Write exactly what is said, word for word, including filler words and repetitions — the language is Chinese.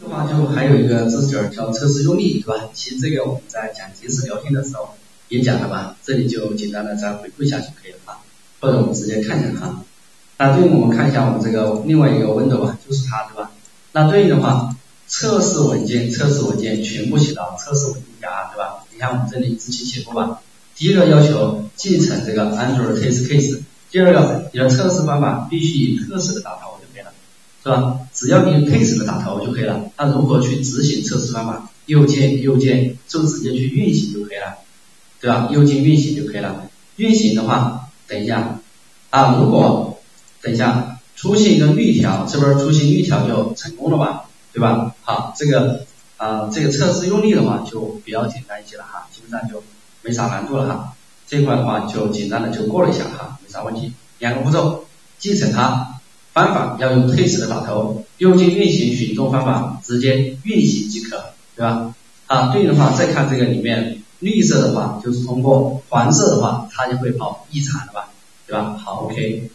的话就还有一个知识点叫测试用例，对吧？其实这个我们在讲即时聊天的时候也讲了吧，这里就简单的再回顾一下就可以了哈，或者我们直接看一下哈。那对应我们看一下我们这个另外一个 window 吧，就是它，对吧？那对应的话，测试文件、测试文件全部写到测试文件夹，对吧？你看我们这里仔细写过吧。第一个要求继承这个 Android test case， 第二个你的测试方法必须以特色的打头就可以了，是吧？只要你 case 的打头就可以了。那如何去执行测试方法？右键右键就直接去运行就可以了，对吧？右键运行就可以了。运行的话，等一下啊，如果等一下出现一个绿条，是不是出现绿条就成功了吧？对吧？好，这个啊、呃、这个测试用例的话就比较简单一些了哈，基本上就没啥难度了哈，这块的话就简单的就过了一下哈，没啥问题。两个步骤，继承它，方法要用test的打头，右键运行行动方法，直接运行即可，对吧？啊，对应的话再看这个里面绿色的话就是通过，黄色的话它就会跑异常了吧，对吧？好 ，OK。